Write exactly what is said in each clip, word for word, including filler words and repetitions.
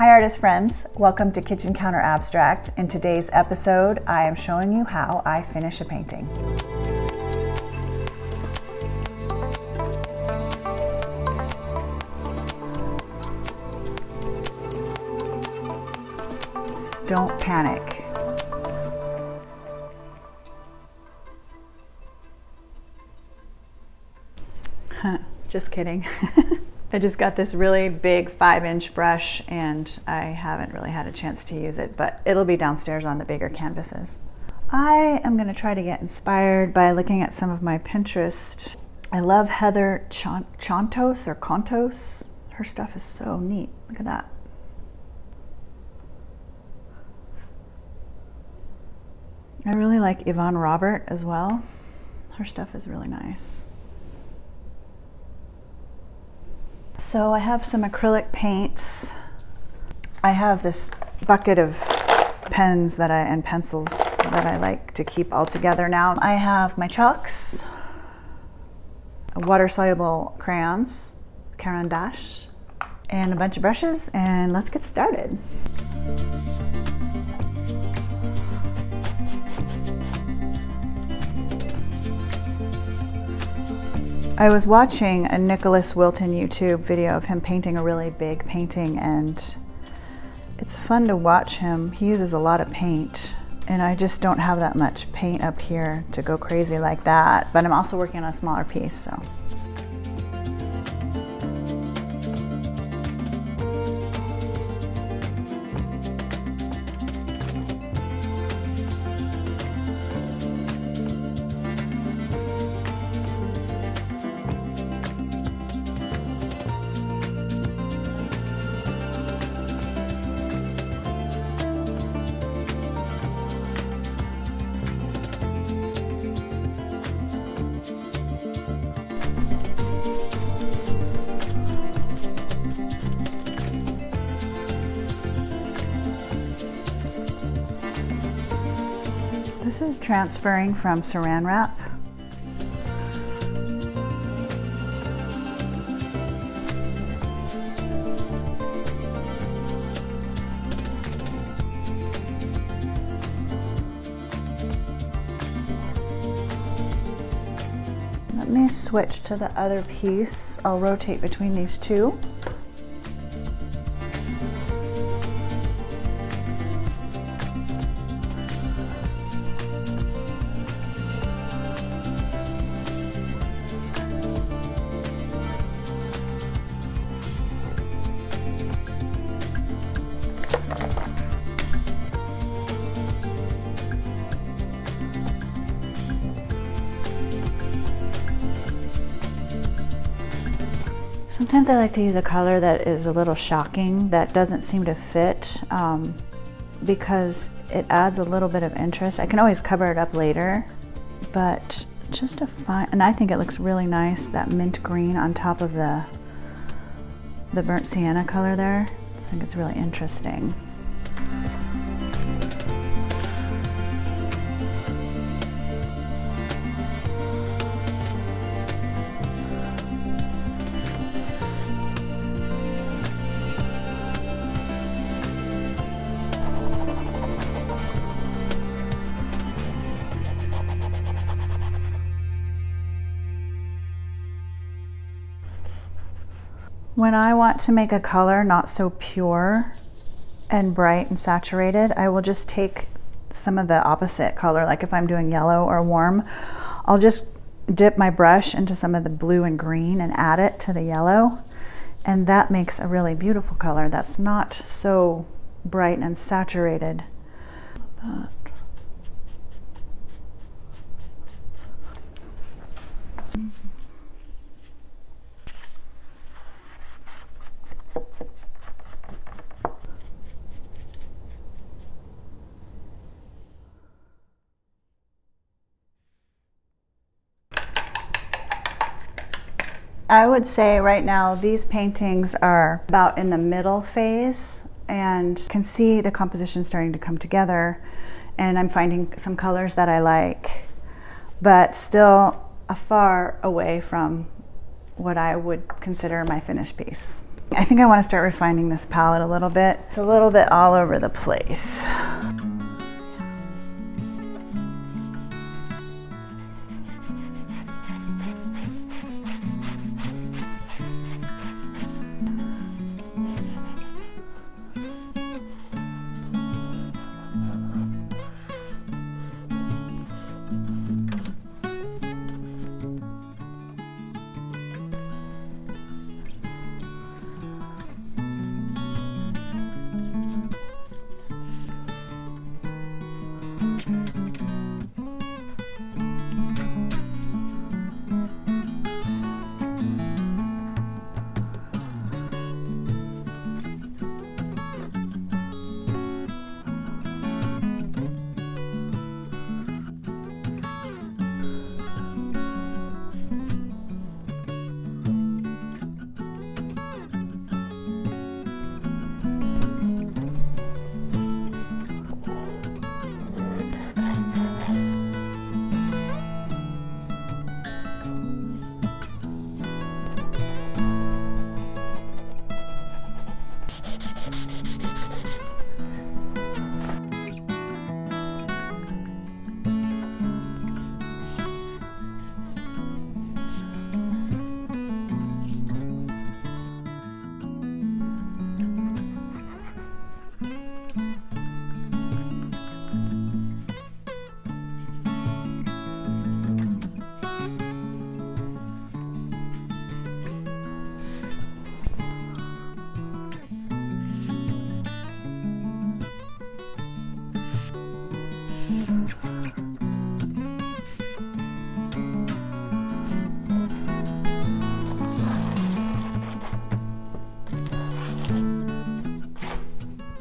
Hi artist friends, welcome to Kitchen Counter Abstract. In today's episode, I am showing you how I finish a painting. Don't panic. Just kidding. I just got this really big five inch brush and I haven't really had a chance to use it, but it'll be downstairs on the bigger canvases. I am gonna try to get inspired by looking at some of my Pinterest. I love Heather Chontos or Contos. Her stuff is so neat, look at that. I really like Yvonne Robert as well. Her stuff is really nice. So I have some acrylic paints. I have this bucket of pens that I, and pencils that I like to keep all together now. I have my chalks, water-soluble crayons, Caran d'Ache, and a bunch of brushes, and let's get started. I was watching a Nicholas Wilton YouTube video of him painting a really big painting, and it's fun to watch him. He uses a lot of paint, and I just don't have that much paint up here to go crazy like that, but I'm also working on a smaller piece, so. This is transferring from Saran Wrap. Let me switch to the other piece. I'll rotate between these two. Sometimes I like to use a color that is a little shocking, that doesn't seem to fit, um, because it adds a little bit of interest. I can always cover it up later, but just to find, and I think it looks really nice, that mint green on top of the, the burnt sienna color there. I think it's really interesting. When I want to make a color not so pure and bright and saturated, I will just take some of the opposite color. Like if I'm doing yellow or warm, I'll just dip my brush into some of the blue and green and add it to the yellow. And that makes a really beautiful color that's not so bright and saturated. I would say right now these paintings are about in the middle phase, and can see the composition starting to come together, and I'm finding some colors that I like, but still far away from what I would consider my finished piece. I think I want to start refining this palette a little bit. It's a little bit all over the place.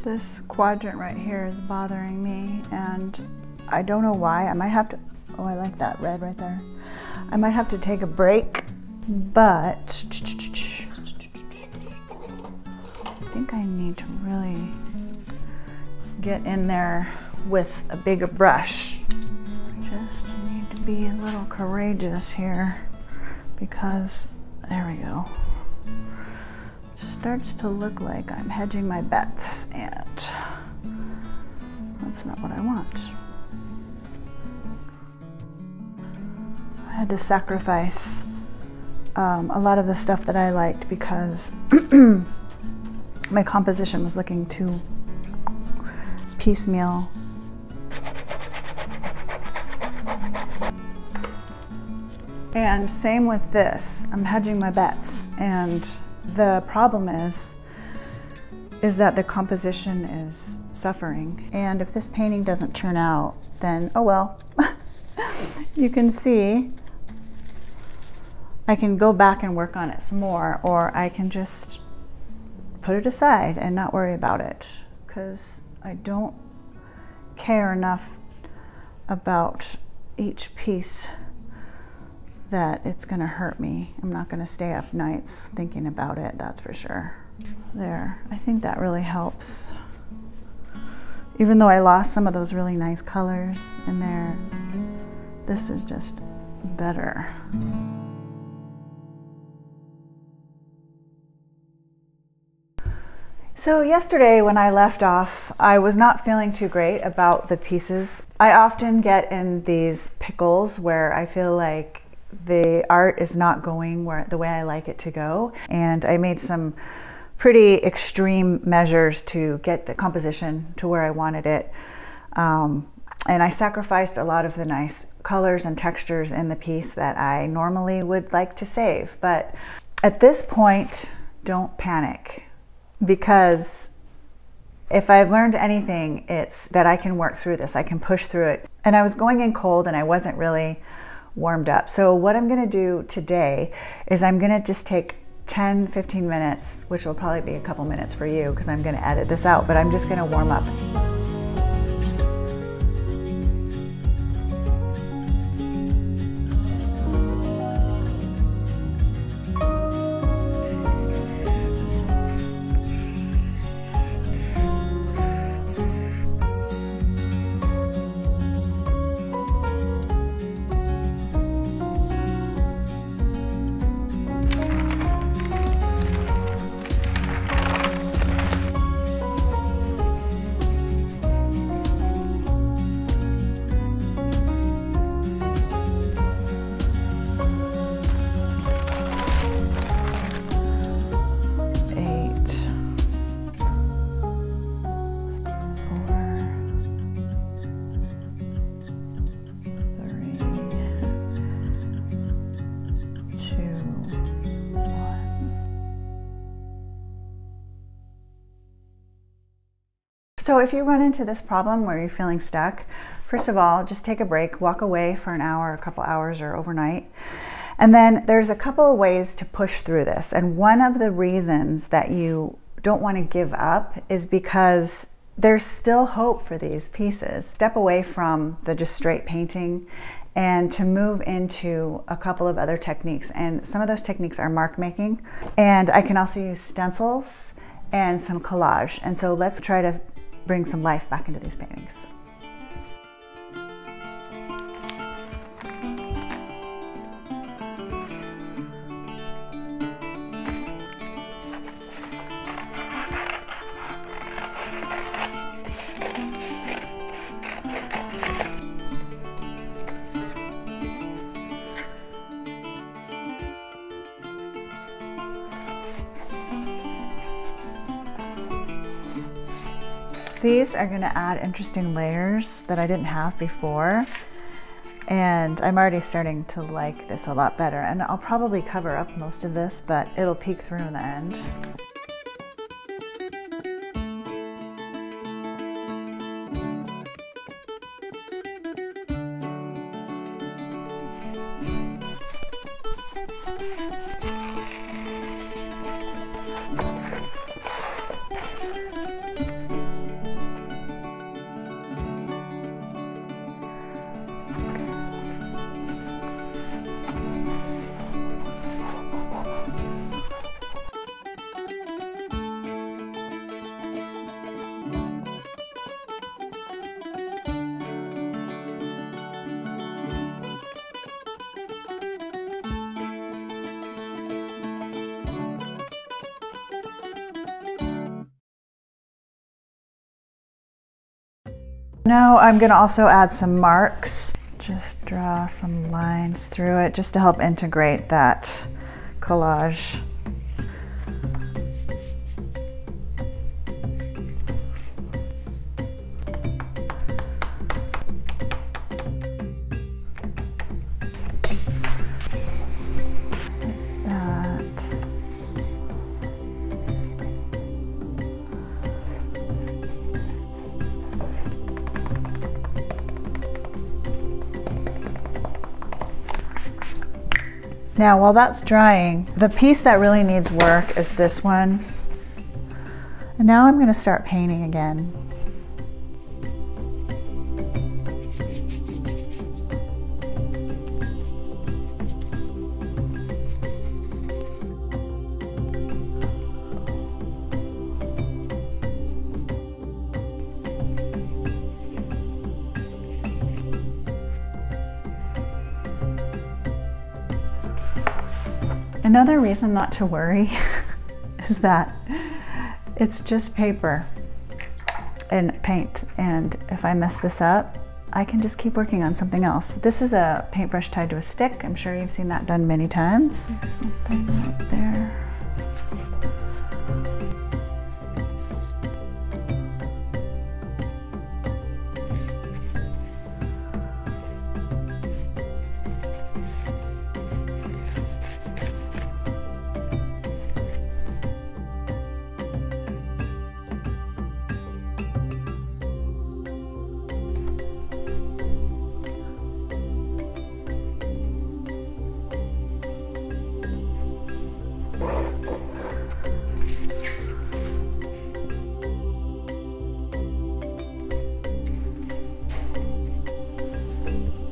This quadrant right here is bothering me, and I don't know why. I might have to, oh, I like that red right there. I might have to take a break, but I think I need to really get in there with a bigger brush. I just need to be a little courageous here because, there we go. Starts to look like I'm hedging my bets, and that's not what I want. I had to sacrifice um, a lot of the stuff that I liked because my composition was looking too piecemeal. And same with this, I'm hedging my bets, and the problem is, is that the composition is suffering. And if this painting doesn't turn out, then oh well. You can see, I can go back and work on it some more, or I can just put it aside and not worry about it, because I don't care enough about each piece that it's gonna hurt me. I'm not gonna stay up nights thinking about it, that's for sure. There, I think that really helps. Even though I lost some of those really nice colors in there, this is just better. So yesterday when I left off, I was not feeling too great about the pieces. I often get in these pickles where I feel like the art is not going where the way I like it to go. And I made some pretty extreme measures to get the composition to where I wanted it. Um, and I sacrificed a lot of the nice colors and textures in the piece that I normally would like to save. But at this point, don't panic, because if I've learned anything, it's that I can work through this, I can push through it. And I was going in cold and I wasn't really warmed up. So what I'm gonna do today is I'm gonna just take ten, fifteen minutes, which will probably be a couple minutes for you because I'm gonna edit this out, but I'm just gonna warm up. So if you run into this problem where you're feeling stuck, first of all, just take a break, walk away for an hour, a couple hours, or overnight. And then there's a couple of ways to push through this. And one of the reasons that you don't want to give up is because there's still hope for these pieces. Step away from the just straight painting and to move into a couple of other techniques. And some of those techniques are mark making. And I can also use stencils and some collage. And so let's try to bring some life back into these paintings. These are going to add interesting layers that I didn't have before, and I'm already starting to like this a lot better, and I'll probably cover up most of this, but it'll peek through in the end. Now I'm going to also add some marks. Just draw some lines through it just to help integrate that collage. Now, while that's drying, the piece that really needs work is this one. And now I'm going to start painting again. Another reason not to worry is that it's just paper and paint, and if I mess this up, I can just keep working on something else. This is a paintbrush tied to a stick. I'm sure you've seen that done many times. Something right there.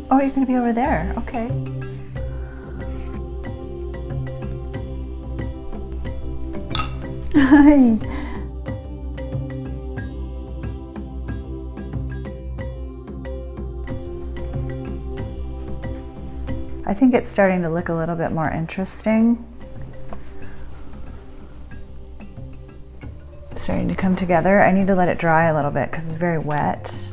Oh, you're going to be over there. Okay. Hi. I think it's starting to look a little bit more interesting. It's starting to come together. I need to let it dry a little bit because it's very wet.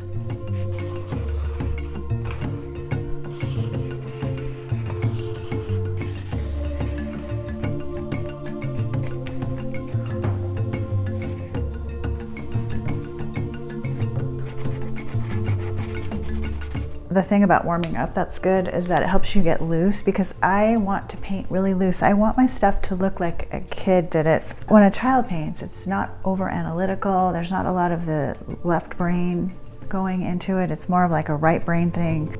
the thing about warming up that's good is that it helps you get loose, because I want to paint really loose. I want my stuff to look like a kid did it. When a child paints, it's not over analytical. There's not a lot of the left brain going into it. It's more of like a right brain thing.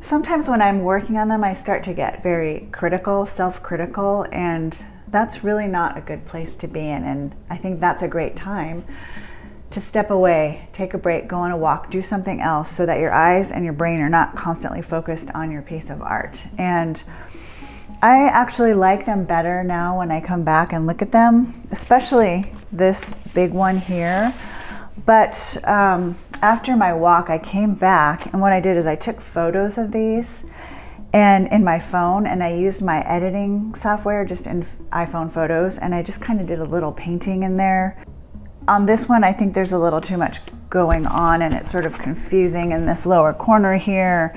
Sometimes when I'm working on them, I start to get very critical, self-critical, and that's really not a good place to be in. And I think that's a great time to step away, take a break, go on a walk, do something else so that your eyes and your brain are not constantly focused on your piece of art. And I actually like them better now when I come back and look at them, especially this big one here. But um, after my walk, I came back, and what I did is I took photos of these and in my phone, and I used my editing software just in iPhone Photos, and I just kind of did a little painting in there. On this one, I think there's a little too much going on, and it's sort of confusing in this lower corner here.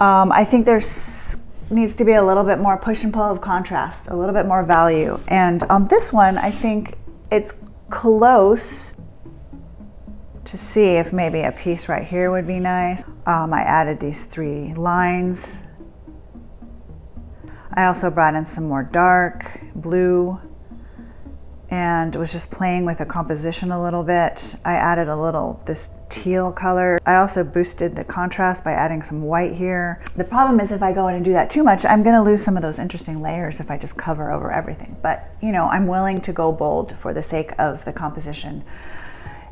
Um, I think there's needs to be a little bit more push and pull of contrast, a little bit more value. And on this one, I think it's close to see if maybe a piece right here would be nice. Um, I added these three lines. I also brought in some more dark blue and was just playing with the composition a little bit. I added a little, this teal color. I also boosted the contrast by adding some white here. The problem is if I go in and do that too much, I'm gonna lose some of those interesting layers if I just cover over everything. But you know, I'm willing to go bold for the sake of the composition.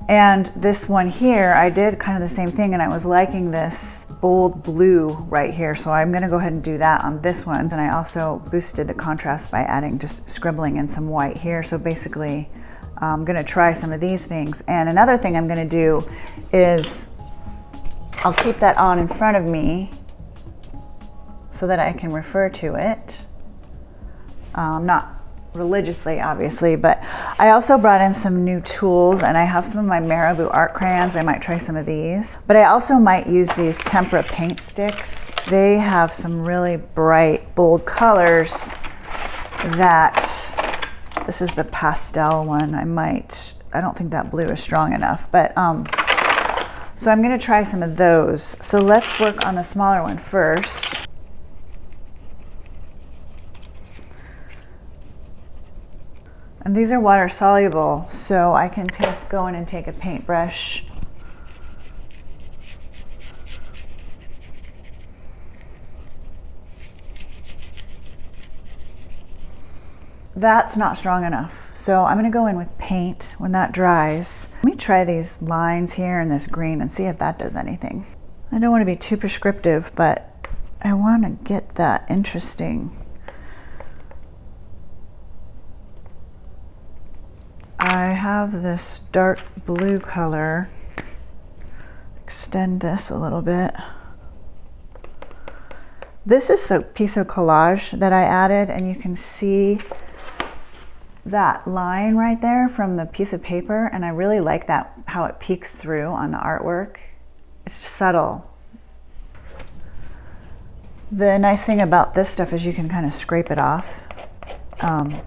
And this one here, I did kind of the same thing, and I was liking this bold blue right here, so I'm gonna go ahead and do that on this one. And I also boosted the contrast by adding just scribbling in some white here. So basically, I'm gonna try some of these things. And another thing I'm gonna do is I'll keep that on in front of me so that I can refer to it. Um, not religiously, obviously, but I also brought in some new tools, and I have some of my Marabu art crayons. I might try some of these, but I also might use these Tempra paint sticks. They have some really bright, bold colors that, this is the pastel one. I might, I don't think that blue is strong enough, but um, so I'm gonna try some of those. So let's work on the smaller one first. And these are water soluble, so I can take, go in and take a paintbrush. That's not strong enough, so I'm gonna go in with paint when that dries. Let me try these lines here and this green and see if that does anything. I don't wanna be too prescriptive, but I wanna get that interesting. I have this dark blue color. Extend this a little bit. This is a piece of collage that I added, and you can see that line right there from the piece of paper, and I really like that, how it peeks through on the artwork. It's subtle. The nice thing about this stuff is you can kind of scrape it off. Um,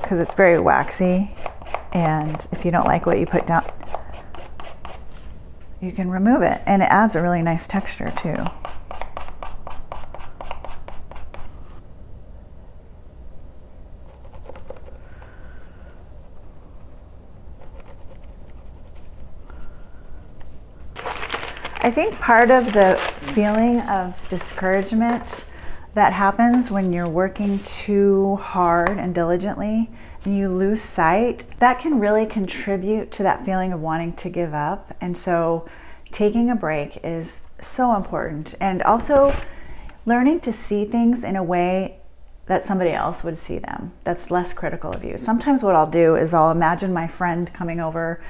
because it's very waxy, and if you don't like what you put down, you can remove it, and it adds a really nice texture too. I think part of the feeling of discouragement that happens when you're working too hard and diligently and you lose sight, that can really contribute to that feeling of wanting to give up. And so taking a break is so important. And also learning to see things in a way that somebody else would see them, that's less critical of you. Sometimes what I'll do is I'll imagine my friend coming over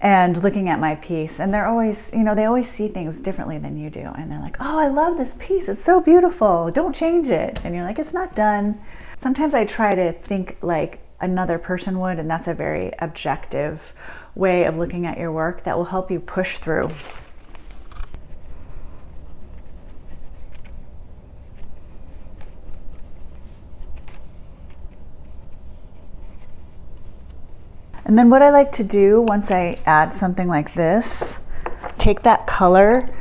and looking at my piece, and they're always, you know, they always see things differently than you do. And they're like, oh, I love this piece, it's so beautiful, don't change it. And you're like, it's not done. Sometimes I try to think like another person would, and that's a very objective way of looking at your work that will help you push through. And then what I like to do once I add something like this, take that color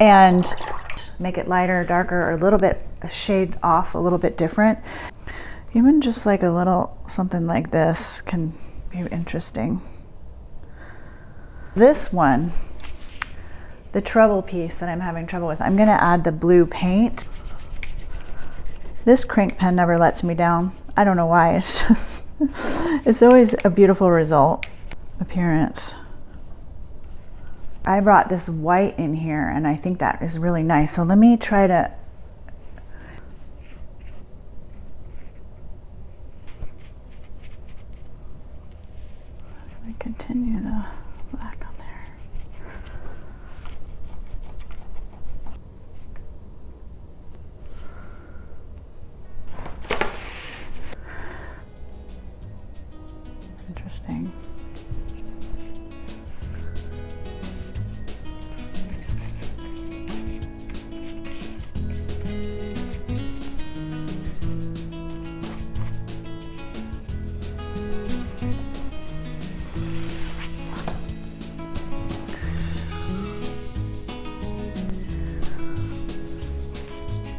and make it lighter, darker, or a little bit a shade off, a little bit different. Even just like a little something like this can be interesting. This one, the trouble piece that I'm having trouble with, I'm gonna add the blue paint. This crank pen never lets me down. I don't know why, it's just, it's always a beautiful result, appearance. I brought this white in here and I think that is really nice. So let me try to... Let me continue the black on there. Interesting.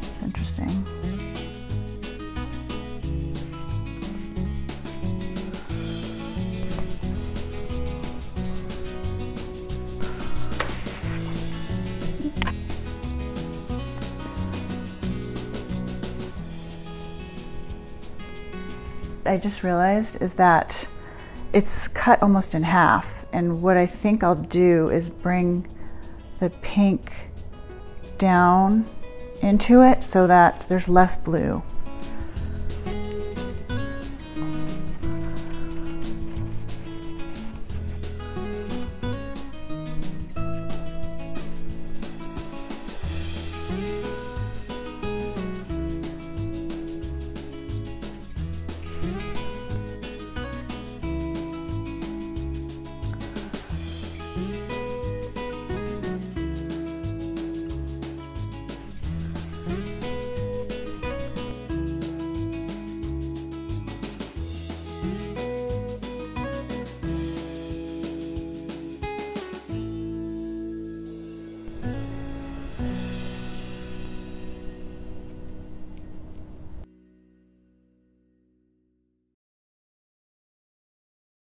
It's interesting. I just realized is that it's cut almost in half, and what I think I'll do is bring the pink down into it so that there's less blue.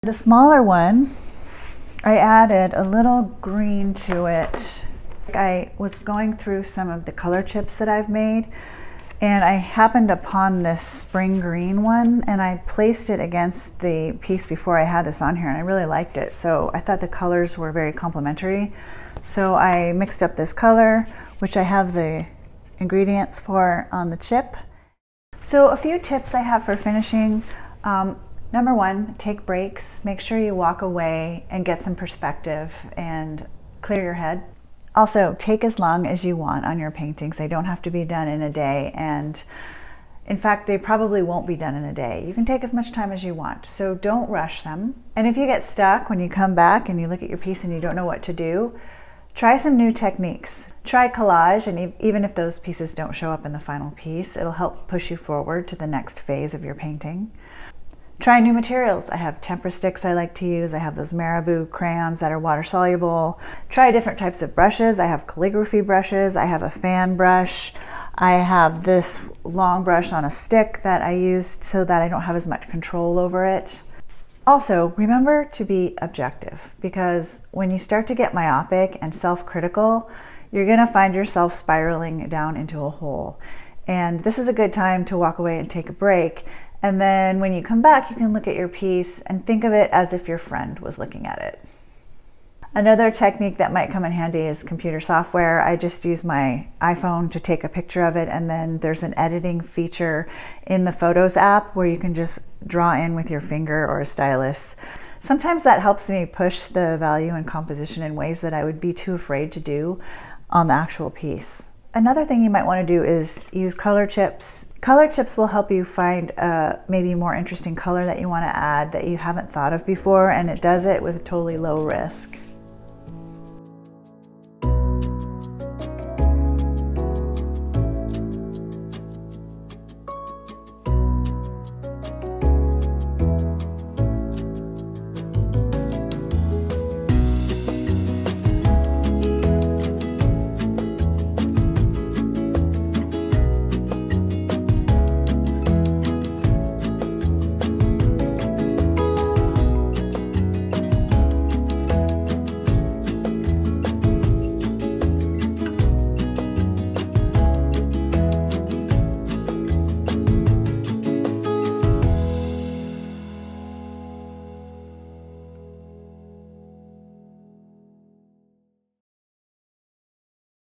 The smaller one, I added a little green to it. I was going through some of the color chips that I've made, and I happened upon this spring green one, and I placed it against the piece before I had this on here, and I really liked it. So I thought the colors were very complementary. So I mixed up this color, which I have the ingredients for on the chip. So a few tips I have for finishing. Um, Number one, take breaks. Make sure you walk away and get some perspective and clear your head. Also, take as long as you want on your paintings. They don't have to be done in a day. And in fact, they probably won't be done in a day. You can take as much time as you want. So don't rush them. And if you get stuck when you come back and you look at your piece and you don't know what to do, try some new techniques. Try collage, and even if those pieces don't show up in the final piece, it'll help push you forward to the next phase of your painting. Try new materials. I have Tempra sticks I like to use. I have those Marabu crayons that are water soluble. Try different types of brushes. I have calligraphy brushes. I have a fan brush. I have this long brush on a stick that I used so that I don't have as much control over it. Also, remember to be objective, because when you start to get myopic and self-critical, you're going to find yourself spiraling down into a hole. And this is a good time to walk away and take a break. And then when you come back, you can look at your piece and think of it as if your friend was looking at it. Another technique that might come in handy is computer software. I just use my iPhone to take a picture of it, and then there's an editing feature in the Photos app where you can just draw in with your finger or a stylus. Sometimes that helps me push the value and composition in ways that I would be too afraid to do on the actual piece. Another thing you might want to do is use color chips. Color chips will help you find a maybe more interesting color that you want to add that you haven't thought of before, and it does it with totally low risk.